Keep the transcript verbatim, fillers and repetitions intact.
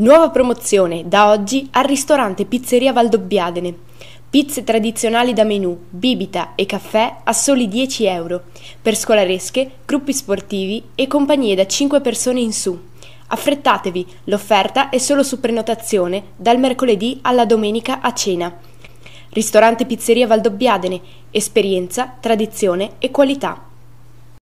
Nuova promozione da oggi al ristorante Pizzeria Valdobbiadene. Pizze tradizionali da menù, bibita e caffè a soli dieci euro, per scolaresche, gruppi sportivi e compagnie da cinque persone in su. Affrettatevi, l'offerta è solo su prenotazione dal mercoledì alla domenica a cena. Ristorante Pizzeria Valdobbiadene, esperienza, tradizione e qualità.